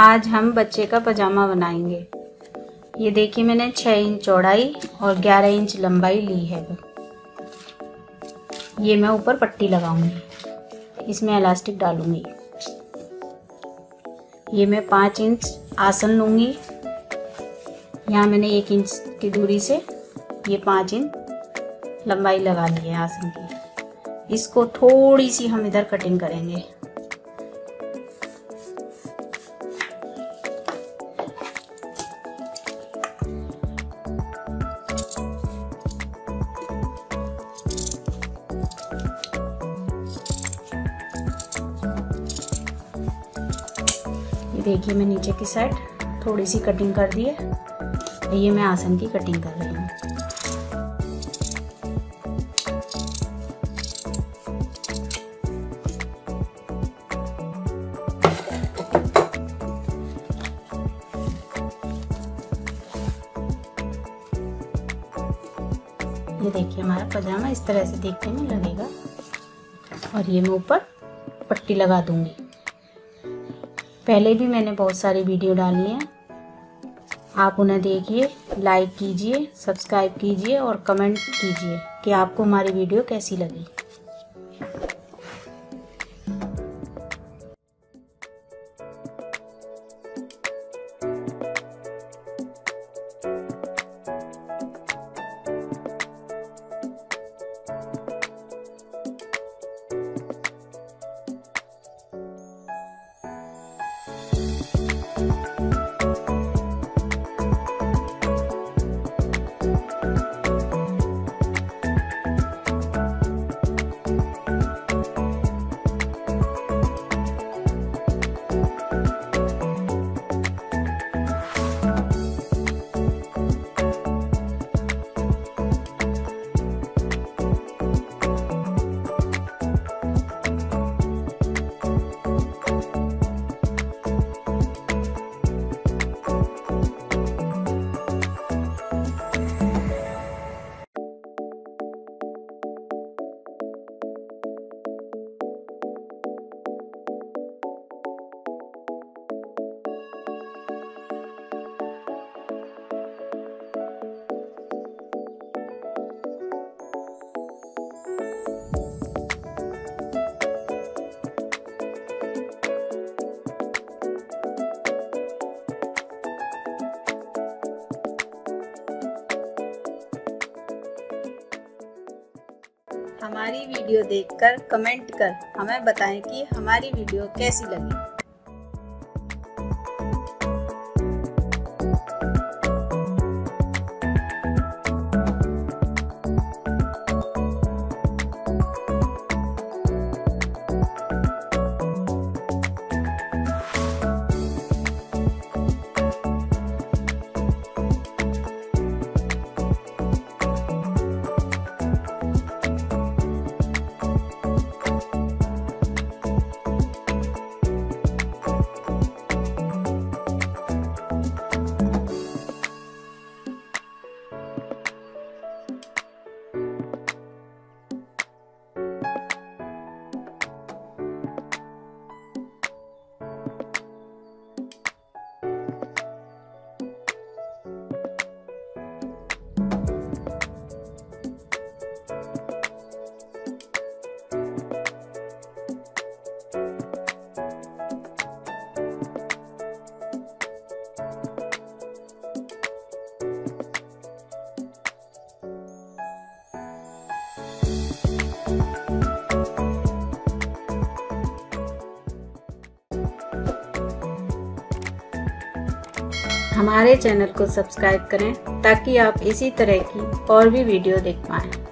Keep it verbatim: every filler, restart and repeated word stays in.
आज हम बच्चे का पजामा बनाएंगे। ये देखिए मैंने छः इंच चौड़ाई और ग्यारह इंच लंबाई ली है। ये मैं ऊपर पट्टी लगाऊंगी, इसमें इलास्टिक डालूंगी। ये मैं पाँच इंच आसन लूंगी। यहाँ मैंने एक इंच की दूरी से ये पाँच इंच लंबाई लगा ली है आसन की। इसको थोड़ी सी हम इधर कटिंग करेंगे। देखिए मैं नीचे की साइड थोड़ी सी कटिंग कर दी है। ये मैं आसन की कटिंग कर रही हूँ। ये देखिए हमारा पजामा इस तरह से देखने में लगेगा। और ये मैं ऊपर पट्टी लगा दूंगी। पहले भी मैंने बहुत सारी वीडियो डाली हैं, आप उन्हें देखिए, लाइक कीजिए, सब्सक्राइब कीजिए और कमेंट कीजिए कि आपको हमारी वीडियो कैसी लगी। हमारी वीडियो देखकर कमेंट कर हमें बताएं कि हमारी वीडियो कैसी लगी। हमारे चैनल को सब्सक्राइब करें ताकि आप इसी तरह की और भी वीडियो देख पाएं।